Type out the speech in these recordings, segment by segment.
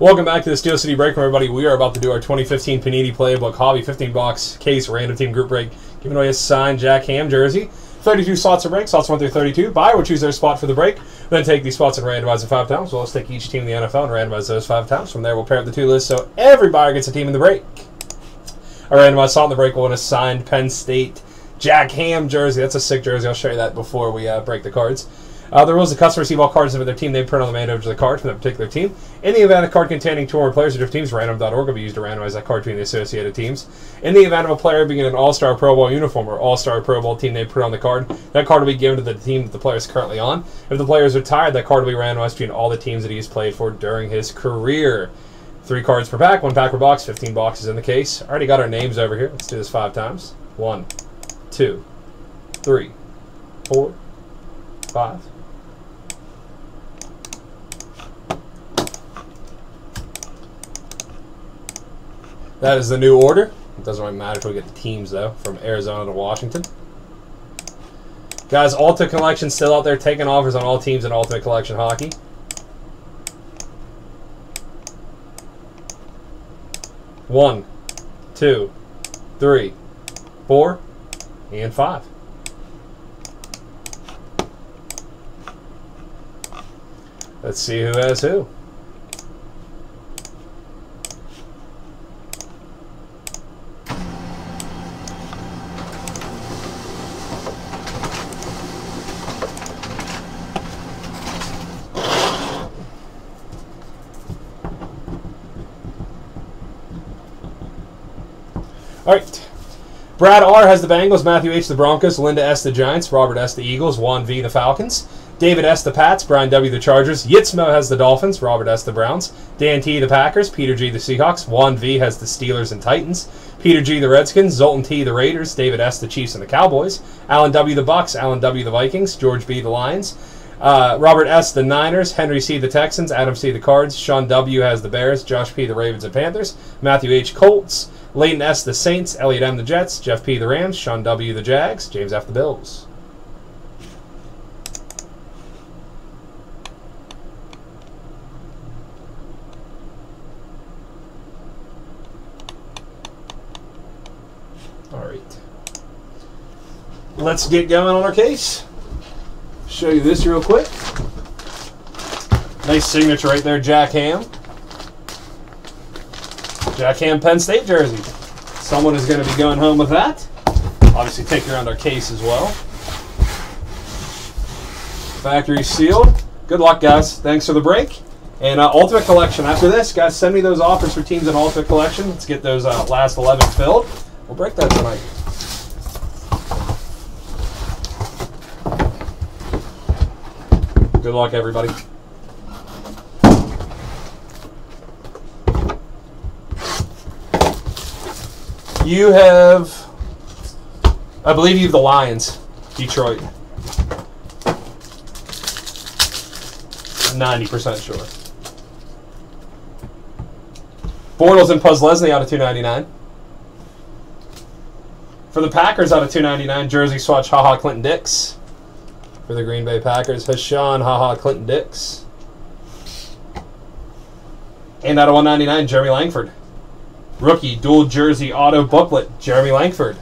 Welcome back to the Steel City Break Room, everybody. We are about to do our 2015 Panini Playbook Hobby 15-box case random team group break. Giving away a signed Jack Ham jersey. 32 slots a break, slots 1 through 32. Buyer will choose their spot for the break, then take these spots and randomize them 5 times. We'll also take each team in the NFL and randomize those 5 times. From there, we'll pair up the two lists so every buyer gets a team in the break. Our randomized slot in the break will win a signed Penn State Jack Ham jersey. That's a sick jersey. I'll show you that before we break the cards. The rules: the customer receive all cards of their team. They print on the man over to the card from that particular team. In the event of a card containing two or more players or different teams, random.org will be used to randomize that card between the associated teams. In the event of a player being in an All-Star Pro Bowl uniform or All-Star Pro Bowl team they print on the card, that card will be given to the team that the player is currently on. If the player is retired, that card will be randomized between all the teams that he has played for during his career. 3 cards per pack, 1 pack per box, 15 boxes in the case. I already got our names over here. Let's do this 5 times. 1, 2, 3, 4, 5. That is the new order. It doesn't really matter if we get the teams, though, from Arizona to Washington. Guys, Ultimate Collection still out there taking offers on all teams in Ultimate Collection Hockey. One, two, three, 4, and 5. Let's see who has who. Alright. Brad R. has the Bengals, Matthew H. the Broncos, Linda S. the Giants, Robert S. the Eagles, Juan V. the Falcons, David S. the Pats, Brian W. the Chargers, Yitzmo has the Dolphins, Robert S. the Browns, Dan T. the Packers, Peter G. the Seahawks, Juan V. has the Steelers and Titans, Peter G. the Redskins, Zoltan T. the Raiders, David S. the Chiefs and the Cowboys, Alan W. the Bucks, Alan W. the Vikings, George B. the Lions, Robert S. the Niners, Henry C. the Texans, Adam C. the Cards, Sean W. has the Bears, Josh P. the Ravens and Panthers, Matthew H. Colts, Leighton S. the Saints, Elliot M. the Jets, Jeff P. the Rams, Sean W. the Jags, James F. the Bills. All right. Let's get going on our case. Show you this real quick. Nice signature right there, Jack Ham. Jack Ham Penn State jersey. Someone is going to be going home with that. Obviously, take around our case as well. Factory sealed. Good luck, guys. Thanks for the break. And Ultimate Collection. After this, guys, send me those offers for teams in Ultimate Collection. Let's get those last 11 filled. We'll break that tonight. Good luck, everybody. You have, I believe you have the Lions, Detroit. 90% sure. Bortles and Puzlesny out of 299. For the Packers out of 299, jersey swatch, haha, Clinton Dix. For the Green Bay Packers, Hashan, haha, Clinton Dix. And out of 199, Jeremy Langford. Rookie dual jersey auto booklet, Jeremy Langford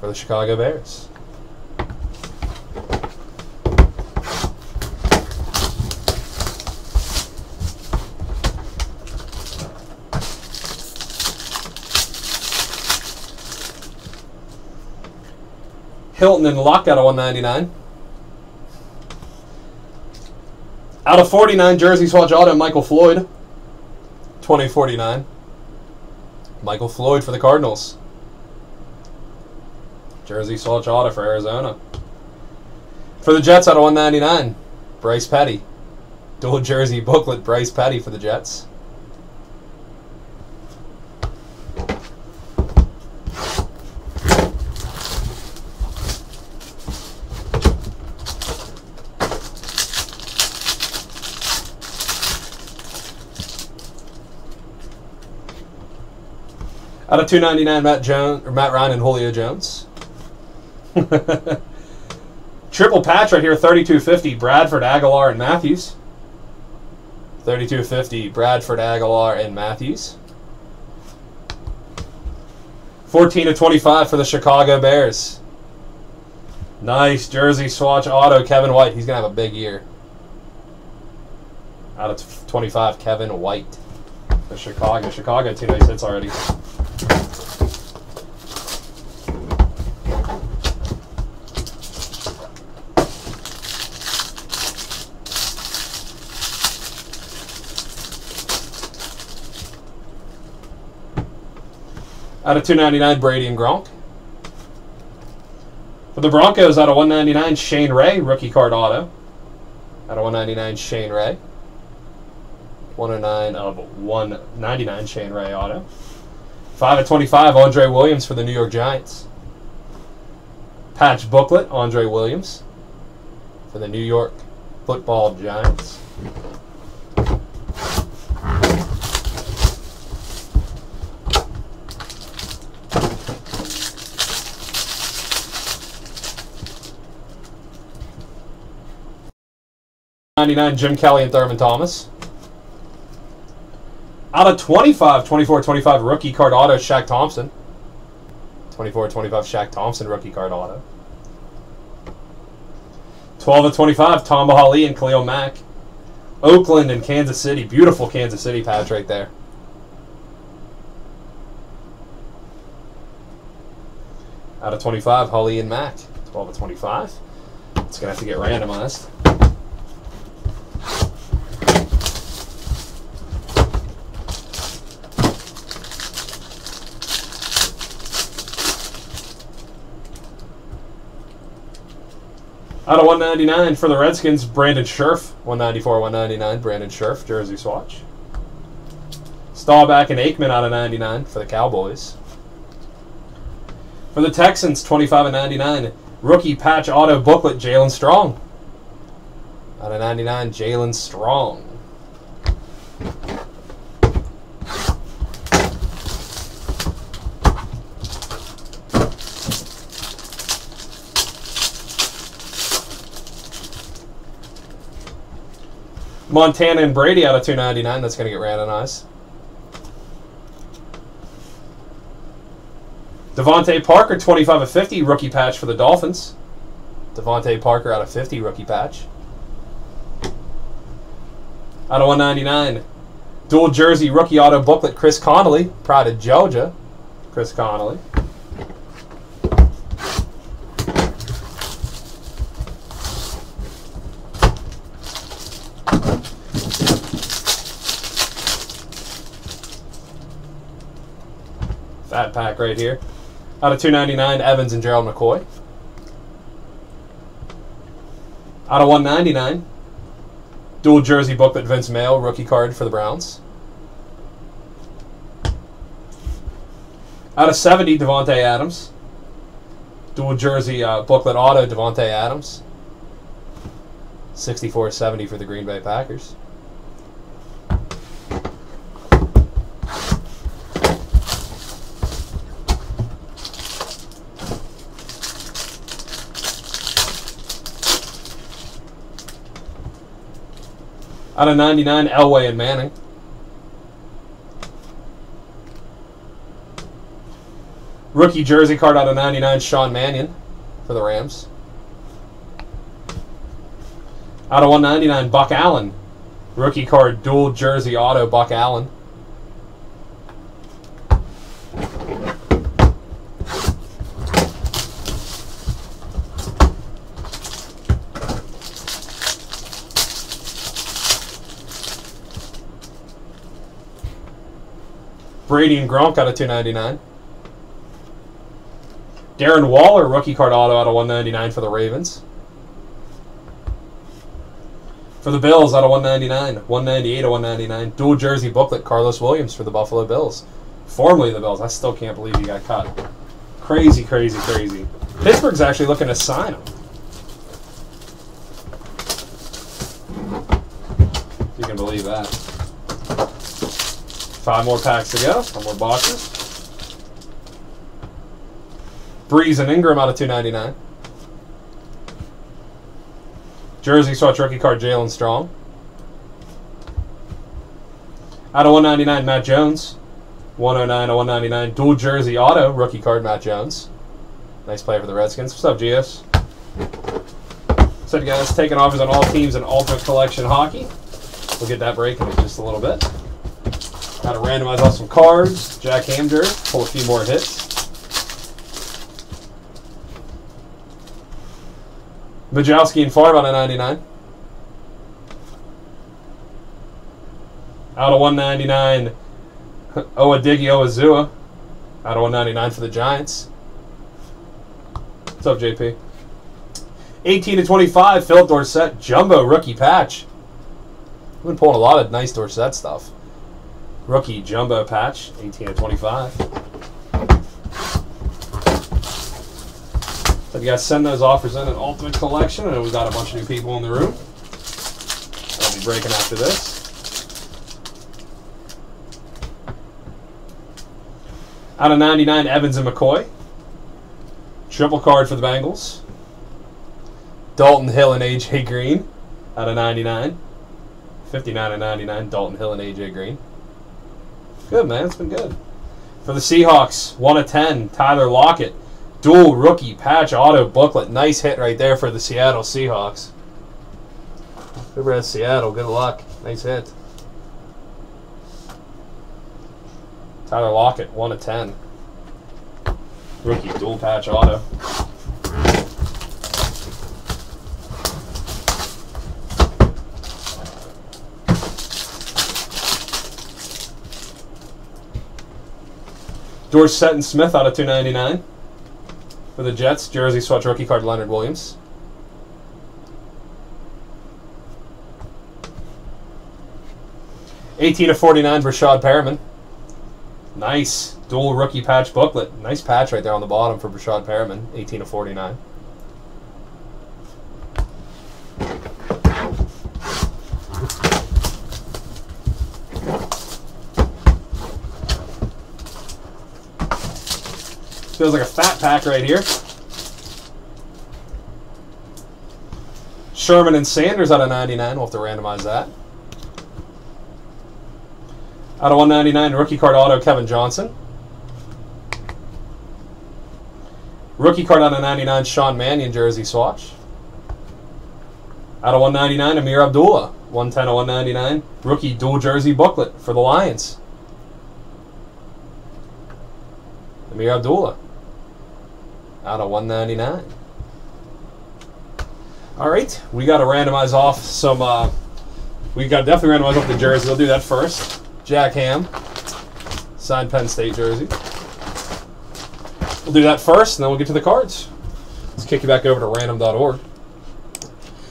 for the Chicago Bears. Hilton and Locke out of 199. Out of 49, jersey swatch auto, Michael Floyd. 2049. Michael Floyd for the Cardinals. Jersey swatch auto for Arizona. For the Jets out of 199, Bryce Petty. Dual jersey booklet, Bryce Petty for the Jets. Out of 299, Matt Ryan and Julio Jones. Triple patch right here, 3250, Bradford, Aguilar, and Matthews. $32.50, Bradford, Aguilar, and Matthews. 14/25 for the Chicago Bears. Nice jersey swatch auto, Kevin White. He's going to have a big year. Out of 25, Kevin White. The Chicago. Chicago, 2 nice hits already. Out of 299, Brady and Gronk. For the Broncos, out of 199, Shane Ray, rookie card auto. Out of 199, Shane Ray. 109 of 199, Shane Ray auto. 5/25, Andre Williams for the New York Giants. Patch booklet, Andre Williams for the New York Football Giants. $99, Jim Kelly and Thurman Thomas. Out of 25, 24/25 rookie card auto, Shaq Thompson. 24/25 Shaq Thompson rookie card auto. 12/25, Tom Bahali and Khalil Mack. Oakland and Kansas City. Beautiful Kansas City patch right there. out of 25, Holly and Mack. 12/25. It's going to have to get randomized. Out of 199 for the Redskins, Brandon Scherff. 194/199, Brandon Scherff, jersey swatch. Staubach and Aikman out of 99 for the Cowboys. For the Texans, 25/99, rookie patch auto booklet, Jalen Strong. Out of 99, Jalen Strong. Montana and Brady out of 299. That's going to get randomized. Devontae Parker, 25/50, rookie patch for the Dolphins. Devontae Parker out of 50, rookie patch. Out of 199, dual jersey rookie auto booklet, Chris Connolly, Pride of Georgia. Chris Connolly. 2 out of 299, Evans and Gerald McCoy. Out of 199, dual jersey booklet, Vince Mail, rookie card for the Browns. Out of 70, DeVonte Adams. Dual jersey booklet auto, DeVonte Adams. 64/70 for the Green Bay Packers. 99, Elway and Manning. Rookie jersey card, 99, Sean Mannion for the Rams. 199, Buck Allen. Rookie card, dual jersey auto, Buck Allen. 18 Gronk out of 299. Darren Waller, rookie card auto out of 199 for the Ravens. For the Bills, out of 199, 198/199, dual jersey booklet, Carlos Williams for the Buffalo Bills. Formerly the Bills. I still can't believe he got cut. Crazy, crazy, crazy. Pittsburgh's actually looking to sign him. You can believe that. 5 more packs to go. 5 more boxes. Breeze and Ingram out of 299. Jersey swatch rookie card, Jalen Strong. Out of 199, Matt Jones. 109 to 199, dual jersey auto, rookie card, Matt Jones. Nice play for the Redskins. What's up, Gios? So, guys, taking offers on all teams in Ultimate Collection hockey. We'll get that break in just a little bit. Got to randomize off some cards. Jack Ham, pull a few more hits. Majowski and Favre on a 99. Out of 199, Owadighi Owazua. Out of 199 for the Giants. What's up, JP? 18 to 25, Philip Dorsett, jumbo rookie patch. I've been pulling a lot of nice Dorsett stuff. Rookie jumbo patch, 18 to 25. So you guys send those offers in an Ultimate Collection. I know we've got a bunch of new people in the room. I'll be breaking after this. Out of 99, Evans and McCoy. Triple card for the Bengals. Dalton Hill and AJ Green. Out of 99. 59 and 99, Dalton Hill and AJ Green. Good, man. It's been good. For the Seahawks, 1 of 10, Tyler Lockett. Dual rookie patch auto booklet. Nice hit right there for the Seattle Seahawks. Whoever has Seattle, good luck. Nice hit. Tyler Lockett, 1 of 10. Rookie dual patch auto. Dorsett and Smith out of 299. For the Jets, jersey swatch rookie card, Leonard Williams. $18 of $49, Rashad Perriman. Nice dual rookie patch booklet. Nice patch right there on the bottom for Brashad Perriman, 18 to 49. Feels like a fat pack right here. Sherman and Sanders out of 99. We'll have to randomize that. Out of 199, rookie card auto, Kevin Johnson. Rookie card out of 99, Sean Mannion jersey swatch. Out of 199, Amir Abdullah. 110 to 199, rookie dual jersey booklet for the Lions. Amir Abdullah. Out of 199. All right, we got to randomize off some. We got to definitely randomize off the jerseys. We'll do that first. Jack Ham, signed Penn State jersey. We'll do that first, and then we'll get to the cards. Let's kick you back over to random.org.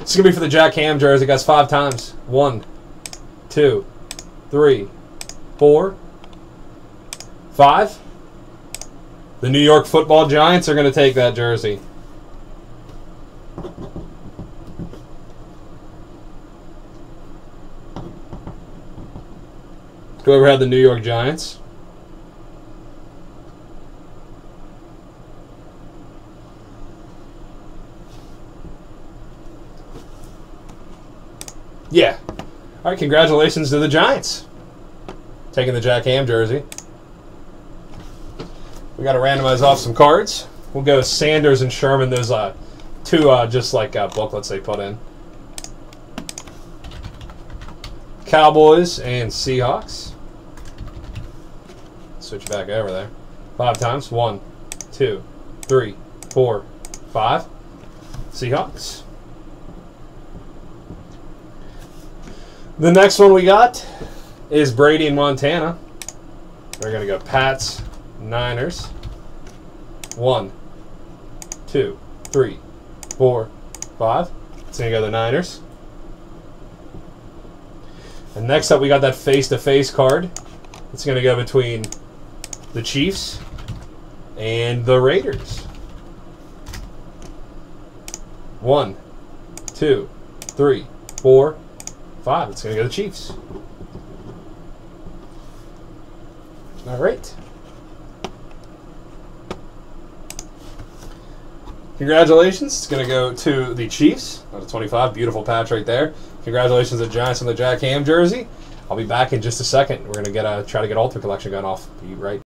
This is going to be for the Jack Ham jersey, guys, 5 times. 1, 2, 3, 4, 5. The New York Football Giants are going to take that jersey. Whoever had the New York Giants. Yeah. All right, congratulations to the Giants. Taking the Jack Ham jersey. We got to randomize off some cards. We'll go Sanders and Sherman. Those two booklets they put in. Cowboys and Seahawks. Switch back over there. 5 times. 1, 2, 3, 4, 5. Seahawks. The next one we got is Brady and Montana. We're going to go Pats, Niners. 1, 2, 3, 4, 5. It's going to go the Niners. And next up, we got that face-to-face card. It's going to go between the Chiefs and the Raiders. 1, 2, 3, 4, 5. It's going to go to the Chiefs. All right. Congratulations. It's going to go to the Chiefs. Out of 25. Beautiful patch right there. Congratulations to the Giants on the Jack Ham jersey. I'll be back in just a second. We're going to try to get Ultimate Collection gun off. Be right